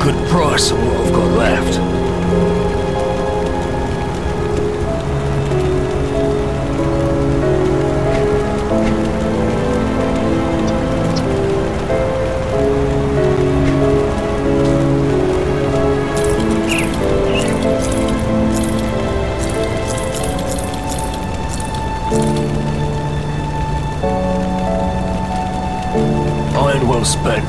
good price on what I've got left. Iron well spent.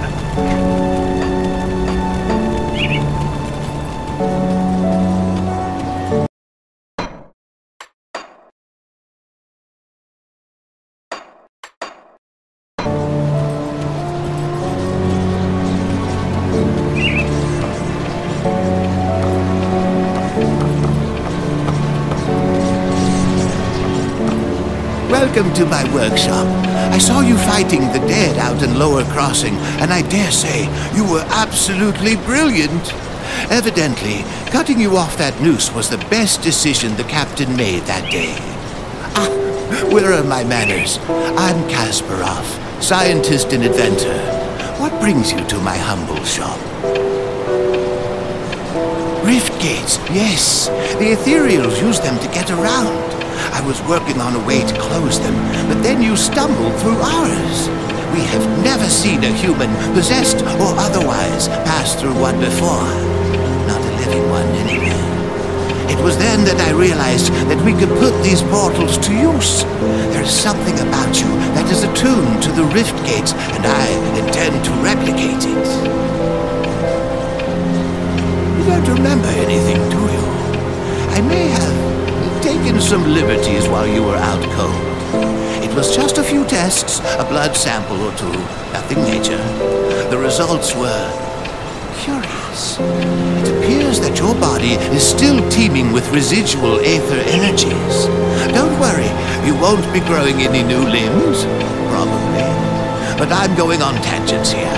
Welcome to my workshop. I saw you fighting the dead out in Lower Crossing, and I dare say you were absolutely brilliant. Evidently, cutting you off that noose was the best decision the captain made that day. Ah, where are my manners? I'm Kasparov, scientist and inventor. What brings you to my humble shop? Rift gates, yes. The Ethereals use them to get around. I was working on a way to close them, but then you stumbled through ours. We have never seen a human, possessed or otherwise, pass through one before. Not a living one, anyway. It was then that I realized that we could put these portals to use. There is something about you that is attuned to the rift gates, and I intend to replicate it. You don't remember anything, do you? I may have taken some liberties while you were out cold. It was just a few tests, a blood sample or two, nothing major. The results were curious. It appears that your body is still teeming with residual aether energies. Don't worry, you won't be growing any new limbs, probably. But I'm going on tangents here.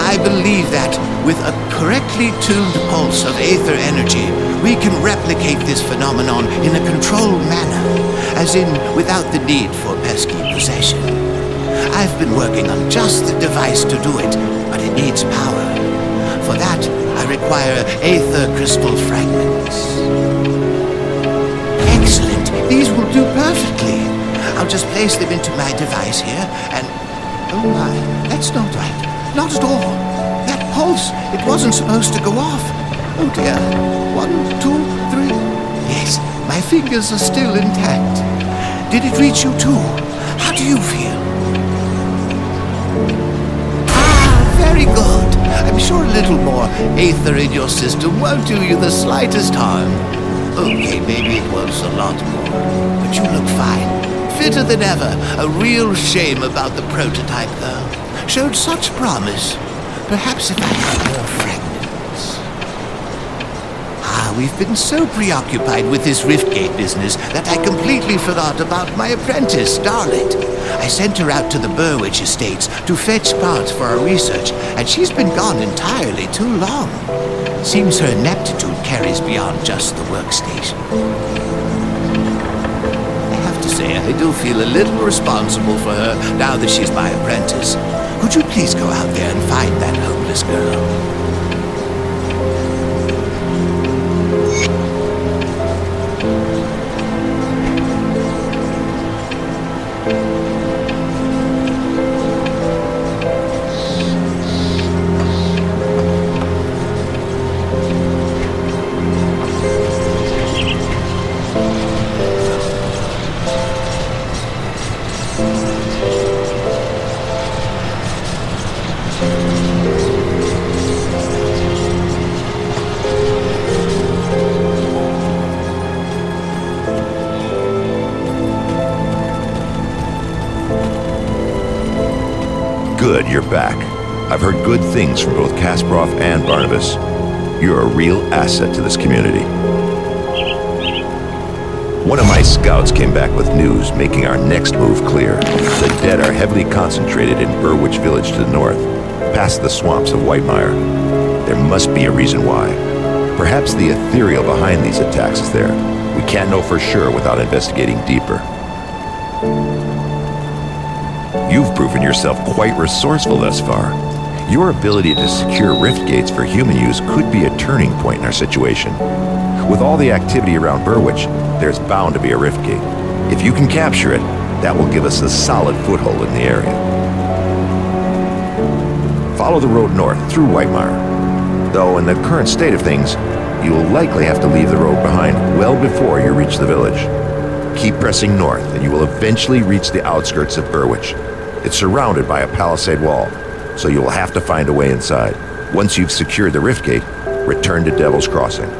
I believe that with a correctly tuned pulse of aether energy, we can replicate this phenomenon in a controlled manner, as in without the need for pesky possession. I've been working on just the device to do it, but it needs power. For that, I require aether crystal fragments. Excellent, these will do perfectly. I'll just place them into my device here and... Oh my, that's not right. Not at all. That pulse, it wasn't supposed to go off. Oh dear. 1, 2, 3. Yes, my fingers are still intact. Did it reach you too? How do you feel? Ah, very good. I'm sure a little more aether in your system won't do you the slightest harm. Okay, maybe it was a lot more, but you look fine. Fitter than ever. A real shame about the prototype, though. Showed such promise. Perhaps if I had more fragments. We've been so preoccupied with this Riftgate business that I completely forgot about my apprentice, Starlet. I sent her out to the Burwich Estates to fetch parts for our research, and she's been gone entirely too long. Seems her ineptitude carries beyond just the workstation. I have to say, I do feel a little responsible for her now that she's my apprentice. Could you please go out there and find that homeless girl? Good, you're back. I've heard good things from both Kasparov and Barnabas. You're a real asset to this community. One of my scouts came back with news making our next move clear. The dead are heavily concentrated in Burwich Village to the north, past the swamps of Whitemire. There must be a reason why. Perhaps the ethereal behind these attacks is there. We can't know for sure without investigating deeper. You've proven yourself quite resourceful thus far. Your ability to secure rift gates for human use could be a turning point in our situation. With all the activity around Burwich, there's bound to be a rift gate. If you can capture it, that will give us a solid foothold in the area. Follow the road north through Whitemire. Though in the current state of things, you will likely have to leave the road behind well before you reach the village. Keep pressing north and you will eventually reach the outskirts of Burwich. It's surrounded by a palisade wall, so you will have to find a way inside. Once you've secured the rift gate, return to Devil's Crossing.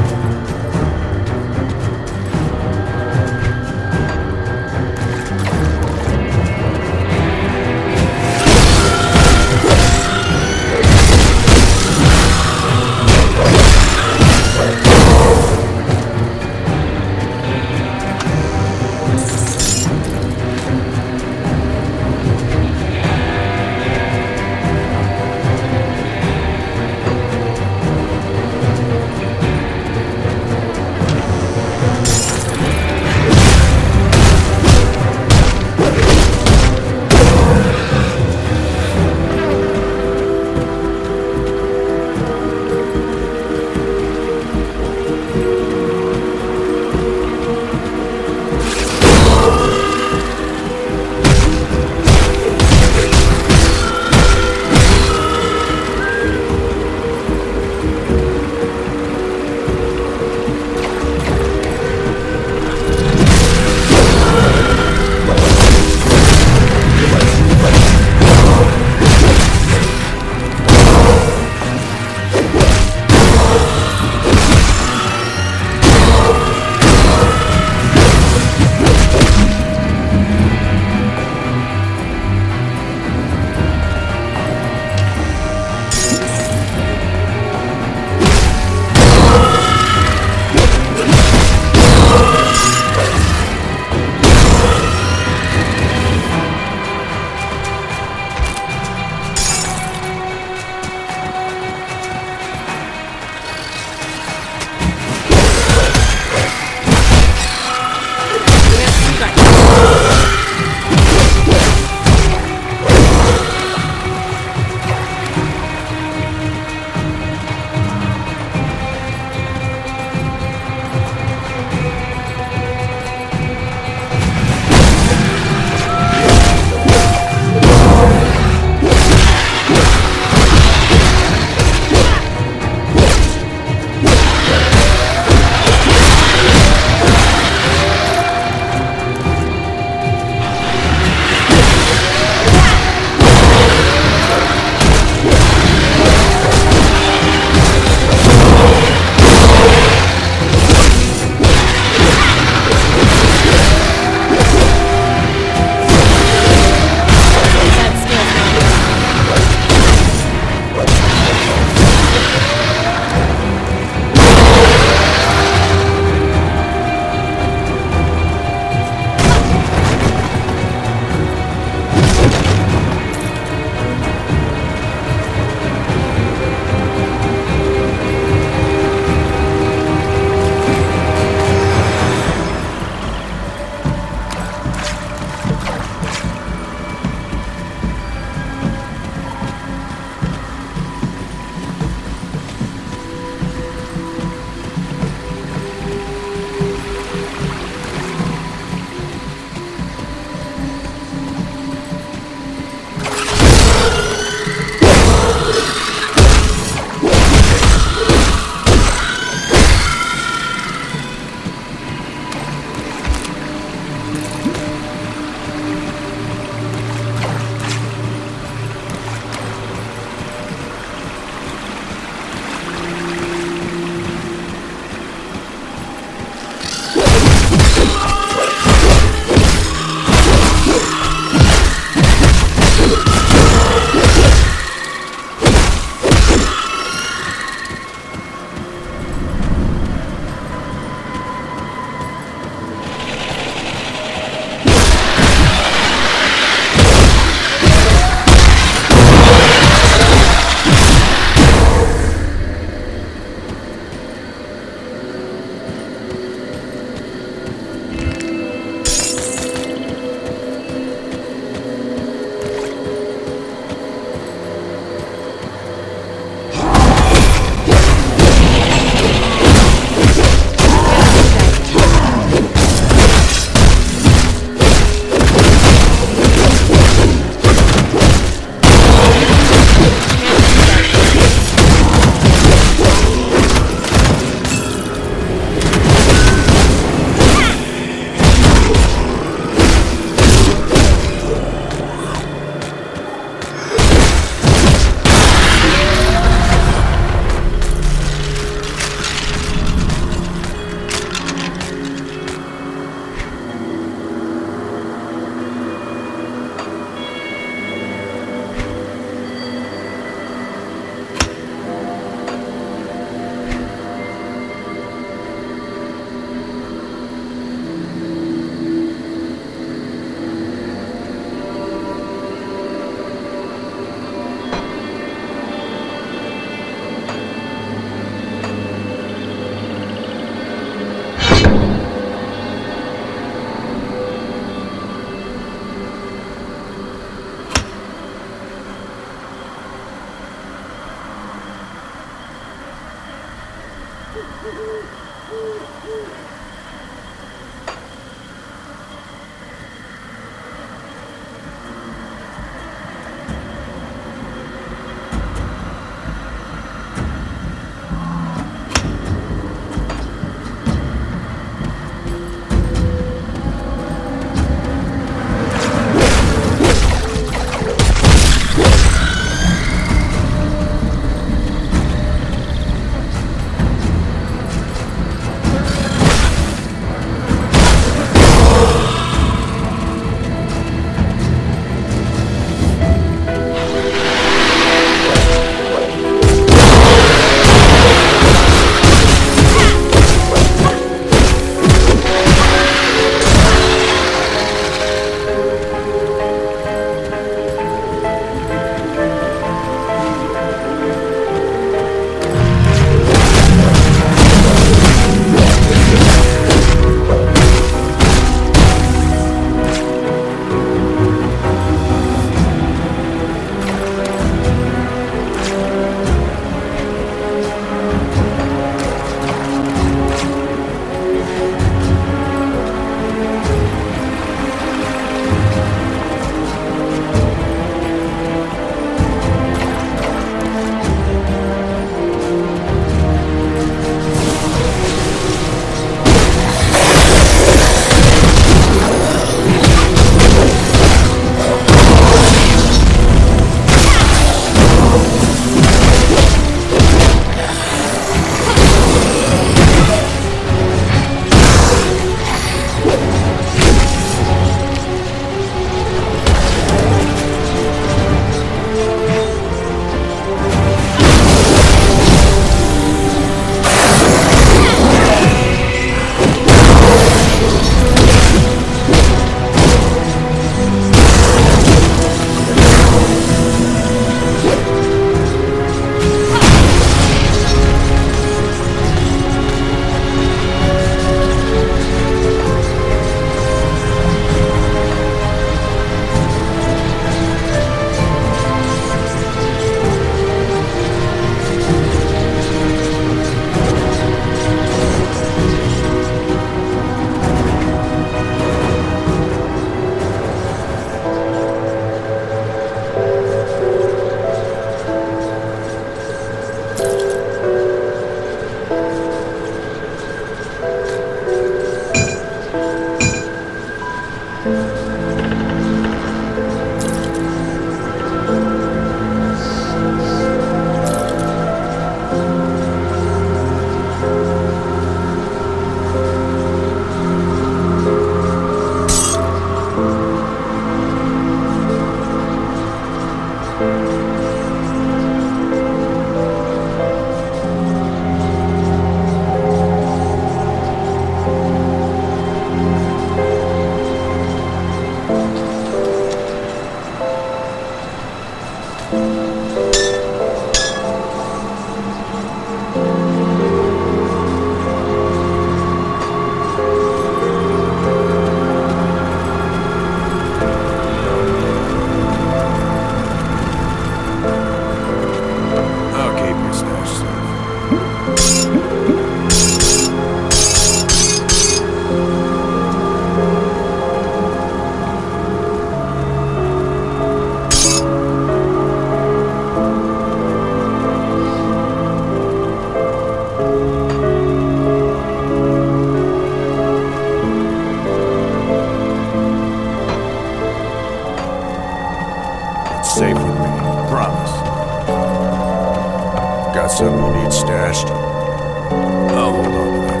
someone had stashed. I'll hold on to that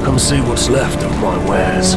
for you. Come see what's left of my wares.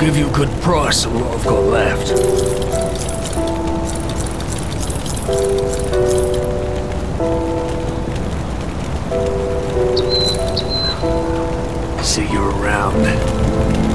give you good price on what I've got left. See you around.